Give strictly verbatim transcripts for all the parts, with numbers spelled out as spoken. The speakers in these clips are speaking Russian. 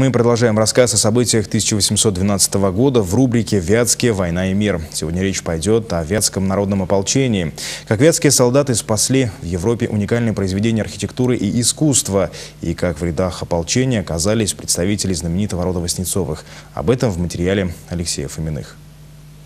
Мы продолжаем рассказ о событиях тысяча восемьсот двенадцатого года в рубрике «Вятские война и мир». Сегодня речь пойдет о Вятском народном ополчении. Как вятские солдаты спасли в Европе уникальные произведения архитектуры и искусства, и как в рядах ополчения оказались представители знаменитого рода Васнецовых. Об этом в материале Алексея Фоминых.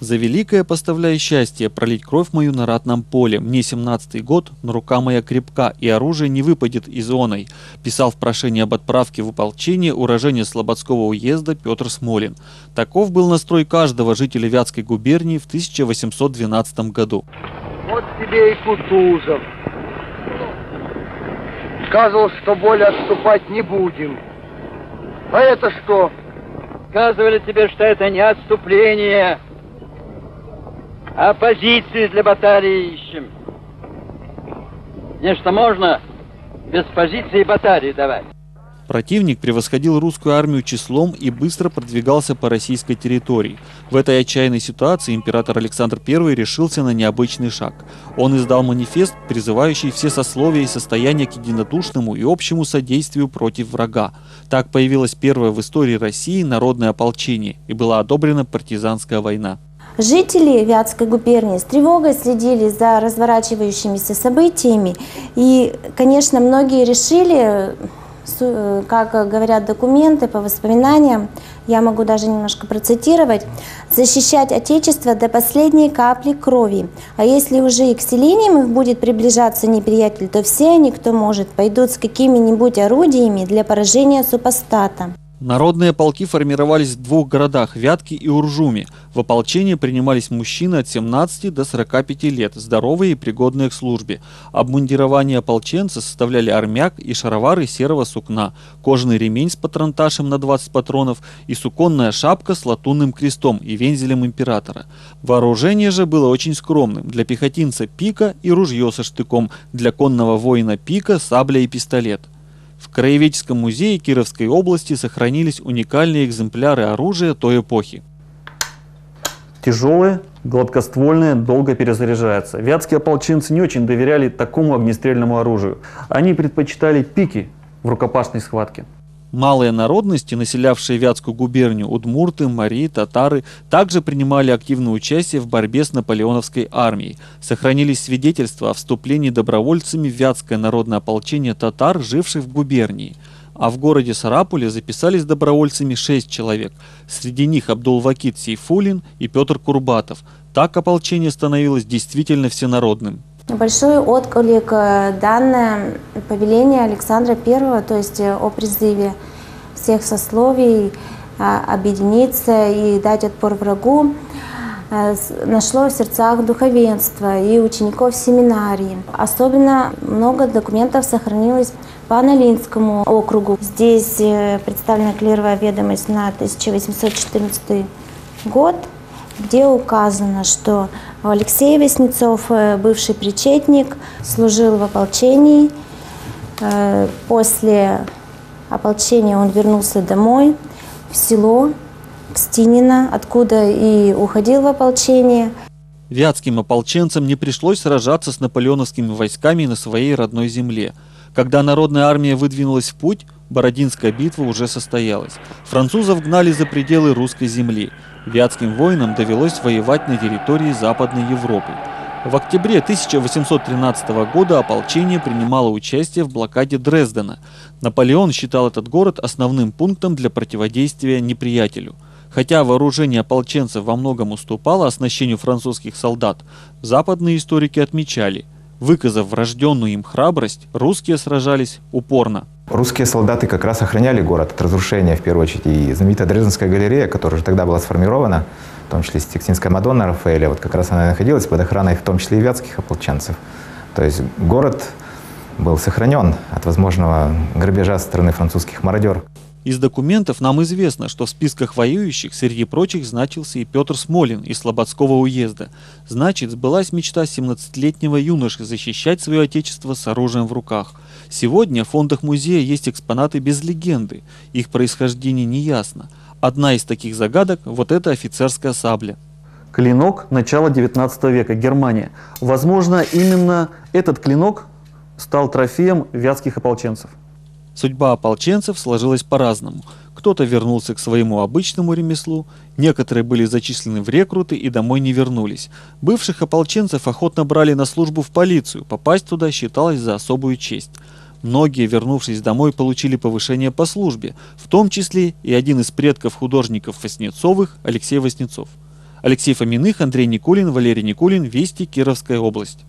«За великое поставляй счастье, пролить кровь мою на ратном поле. Мне семнадцатый год, но рука моя крепка, и оружие не выпадет из оной», писал в прошении об отправке в ополчение уроженец Слободского уезда Петр Смолин. Таков был настрой каждого жителя Вятской губернии в тысяча восемьсот двенадцатом году. Вот тебе и Кутузов. Сказывал, что более отступать не будем. А это что? Сказывали тебе, что это не отступление, а позиции для батарии ищем. Нечто можно без позиции батарии давать. Противник превосходил русскую армию числом и быстро продвигался по российской территории. В этой отчаянной ситуации император Александр Первый решился на необычный шаг. Он издал манифест, призывающий все сословия и состояния к единодушному и общему содействию против врага. Так появилось первое в истории России народное ополчение и была одобрена партизанская война. Жители Вятской губернии с тревогой следили за разворачивающимися событиями, и, конечно, многие решили, как говорят документы по воспоминаниям, я могу даже немножко процитировать, защищать Отечество до последней капли крови. А если уже и к селениям их будет приближаться неприятель, то все они, кто может, пойдут с какими-нибудь орудиями для поражения супостата. Народные полки формировались в двух городах – Вятке и Уржуме. В ополчение принимались мужчины от семнадцати до сорока пяти лет, здоровые и пригодные к службе. Обмундирование ополченца составляли армяк и шаровары серого сукна, кожаный ремень с патронташем на двадцать патронов и суконная шапка с латунным крестом и вензелем императора. Вооружение же было очень скромным – для пехотинца пика и ружье со штыком, для конного воина пика, сабля и пистолет. В Краеведческом музее Кировской области сохранились уникальные экземпляры оружия той эпохи. Тяжелые, гладкоствольные, долго перезаряжаются. Вятские ополченцы не очень доверяли такому огнестрельному оружию. Они предпочитали пики в рукопашной схватке. Малые народности, населявшие Вятскую губернию, удмурты, мари, татары, также принимали активное участие в борьбе с наполеоновской армией. Сохранились свидетельства о вступлении добровольцами в Вятское народное ополчение татар, живших в губернии. А в городе Сарапуле записались добровольцами шесть человек. Среди них Абдул-Вакит Сейфуллин и Петр Курбатов. Так ополчение становилось действительно всенародным. Большой отклик данное повеление Александра Первого, то есть о призыве всех сословий объединиться и дать отпор врагу, нашло в сердцах духовенства и учеников семинарии. Особенно много документов сохранилось по Нолинскому округу. Здесь представлена клировая ведомость на тысяча восемьсот четырнадцатый год, где указано, что Алексей Васнецов, бывший причетник, служил в ополчении. После ополчения он вернулся домой, в село Кстинино, откуда и уходил в ополчение. Вятским ополченцам не пришлось сражаться с наполеоновскими войсками на своей родной земле. Когда народная армия выдвинулась в путь, Бородинская битва уже состоялась. Французов гнали за пределы русской земли. Вятским воинам довелось воевать на территории Западной Европы. В октябре тысяча восемьсот тринадцатого года ополчение принимало участие в блокаде Дрездена. Наполеон считал этот город основным пунктом для противодействия неприятелю. Хотя вооружение ополченцев во многом уступало оснащению французских солдат, западные историки отмечали, выказав врожденную им храбрость, русские сражались упорно. Русские солдаты как раз охраняли город от разрушения, в первую очередь. И знаменитая Дрезденская галерея, которая уже тогда была сформирована, в том числе Сикстинская Мадонна Рафаэля, вот как раз она находилась под охраной в том числе и вятских ополченцев. То есть город был сохранен от возможного грабежа со стороны французских мародеров. Из документов нам известно, что в списках воюющих среди прочих значился и Петр Смолин из Слободского уезда. Значит, сбылась мечта семнадцатилетнего юноши защищать свое отечество с оружием в руках. Сегодня в фондах музея есть экспонаты без легенды, их происхождение неясно. Одна из таких загадок – вот эта офицерская сабля. Клинок начала девятнадцатого века, Германия. Возможно, именно этот клинок стал трофеем вятских ополченцев. Судьба ополченцев сложилась по-разному. Кто-то вернулся к своему обычному ремеслу, некоторые были зачислены в рекруты и домой не вернулись. Бывших ополченцев охотно брали на службу в полицию, попасть туда считалось за особую честь. Многие, вернувшись домой, получили повышение по службе, в том числе и один из предков художников Васнецовых, Алексей Васнецов. Алексей Фоминых, Андрей Никулин, Валерий Никулин, Вести, Кировская область.